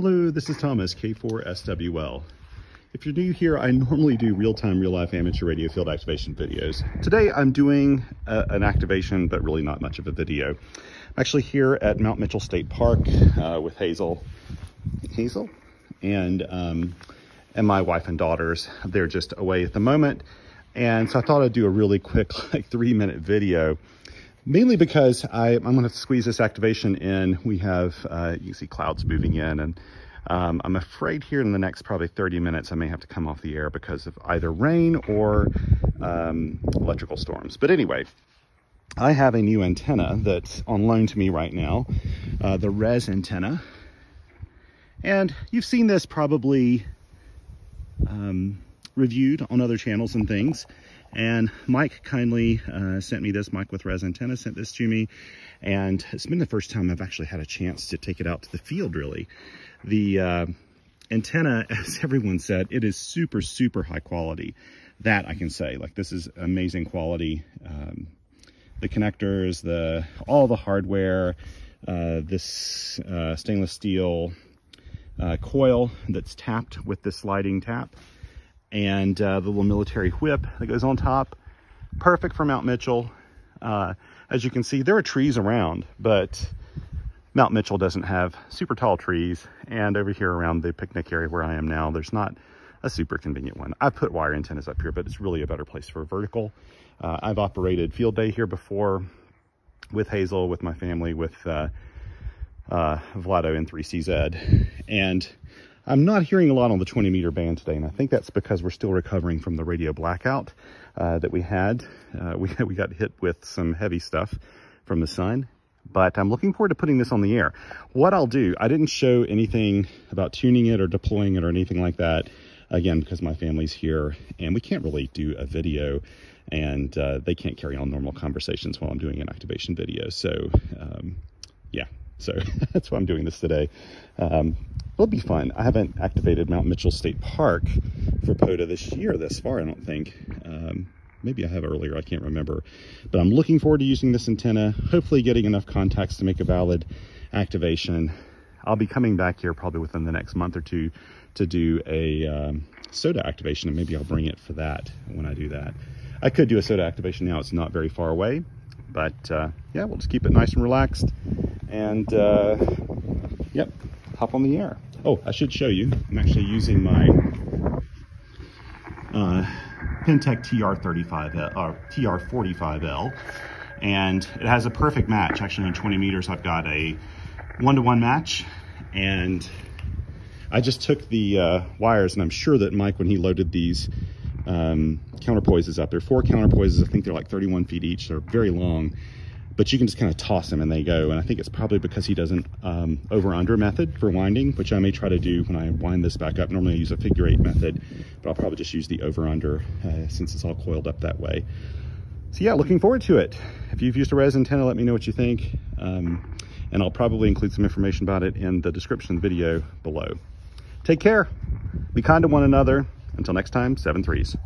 Hello, this is Thomas K4SWL. If you're new here, I normally do real-time, real-life amateur radio field activation videos. Today I'm doing an activation, but really not much of a video. I'm actually here at Mount Mitchell State Park with Hazel? And my wife and daughters. They're just away at the moment. And so I thought I'd do a really quick, like, 3-minute video, mainly because I'm going to have to squeeze this activation in. We have, you can see clouds moving in, and I'm afraid here in the next probably 30 minutes, I may have to come off the air because of either rain or electrical storms. But anyway, I have a new antenna that's on loan to me right now, the res antenna. And you've seen this probably reviewed on other channels and things. And Mike kindly sent me this. Mike with Res Antenna sent this to me, and it's been the first time I've actually had a chance to take it out to the field, really. The antenna, as everyone said, it is super, super high quality. That I can say, like, this is amazing quality. The connectors, all the hardware, this stainless steel coil that's tapped with the sliding tap, and the little military whip that goes on top. Perfect for Mount Mitchell. As you can see, there are trees around, but Mount Mitchell doesn't have super tall trees. And over here around the picnic area where I am now, there's not a super convenient one. I put wire antennas up here, but it's really a better place for a vertical. I've operated field day here before with Hazel, with my family, with Vlado N3CZ. And I'm not hearing a lot on the 20-meter band today, and I think that's because we're still recovering from the radio blackout that we had. We got hit with some heavy stuff from the sun, but I'm looking forward to putting this on the air. What I'll do, I didn't show anything about tuning it or deploying it or anything like that, again, because my family's here, and we can't really do a video, and they can't carry on normal conversations while I'm doing an activation video, so yeah. So that's why I'm doing this today. It'll be fun. I haven't activated Mount Mitchell State Park for POTA this year thus far, I don't think. Maybe I have earlier, I can't remember. But I'm looking forward to using this antenna, hopefully getting enough contacts to make a valid activation. I'll be coming back here probably within the next month or two to do a SOTA activation, and maybe I'll bring it for that when I do that. I could do a SOTA activation now, it's not very far away. But yeah, we'll just keep it nice and relaxed. And yep, hop on the air. Oh, I should show you, I'm actually using my Pentek TR-45L, and it has a perfect match. Actually, in 20 meters, I've got a 1-to-1 match, and I just took the wires, and I'm sure that Mike, when he loaded these counterpoises up, there are 4 counterpoises, I think they're like 31 feet each, they're very long, but you can just kind of toss them and they go. And I think it's probably because he doesn't over under method for winding, which I may try to do when I wind this back up. Normally I use a figure 8 method, but I'll probably just use the over under since it's all coiled up that way. So yeah, looking forward to it. If you've used a res antenna, let me know what you think, and I'll probably include some information about it in the description video below. Take care, be kind to one another. Until next time, 7 threes.